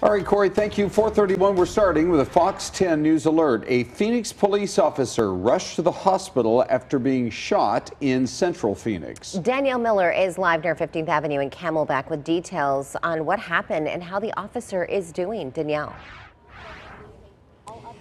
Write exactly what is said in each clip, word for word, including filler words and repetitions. All right, Corey, thank you. four thirty-one, we're starting with a Fox ten News Alert. A Phoenix police officer rushed to the hospital after being shot in Central Phoenix. Danielle Miller is live near fifteenth avenue in Camelback with details on what happened and how the officer is doing. Danielle.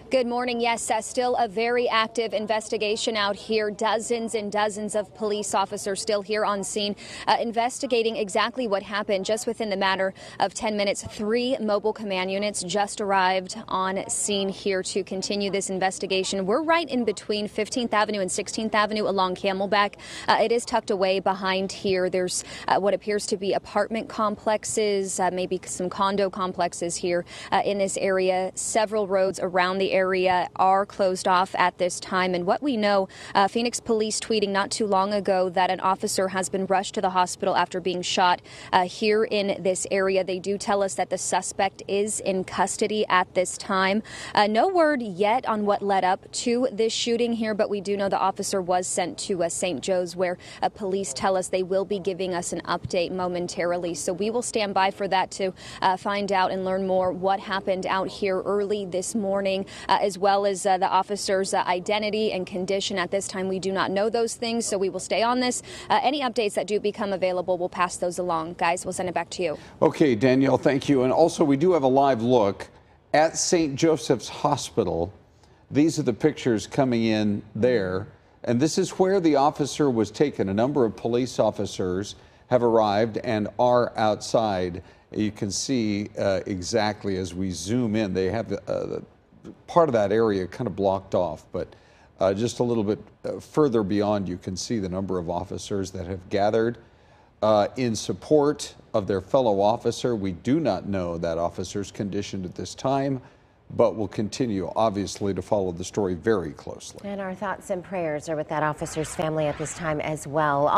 Good morning. Yes, uh, still a very active investigation out here. Dozens and dozens of police officers still here on scene, uh, investigating exactly what happened. Just within the matter of ten minutes, three mobile command units just arrived on scene here to continue this investigation. We're right in between fifteenth avenue and sixteenth avenue along Camelback. Uh, it is tucked away behind here. There's uh, what appears to be apartment complexes, uh, maybe some condo complexes here uh, in this area. Several roads around the area. area are closed off at this time. And what we know, uh, Phoenix Police tweeting not too long ago that an officer has been rushed to the hospital after being shot uh, here in this area. They do tell us that the suspect is in custody at this time. Uh, no word yet on what led up to this shooting here, but we do know the officer was sent to uh, Saint Joe's, where uh, police tell us they will be giving us an update momentarily. So we will stand by for that to uh, find out and learn more what happened out here early this morning. Uh, as well as uh, the officer's uh, identity and condition. At this time, we do not know those things, so we will stay on this. Uh, any updates that do become available, we'll pass those along. Guys, we'll send it back to you. Okay, Danielle, thank you. And also, we do have a live look at Saint Joseph's Hospital. These are the pictures coming in there. And this is where the officer was taken. A number of police officers have arrived and are outside. You can see uh, exactly as we zoom in, they have uh, the part of that area kind of blocked off, but uh, just a little bit uh, further beyond, you can see the number of officers that have gathered uh, in support of their fellow officer. We do not know that officer's condition at this time, but we'll continue, obviously, to follow the story very closely. And our thoughts and prayers are with that officer's family at this time as well.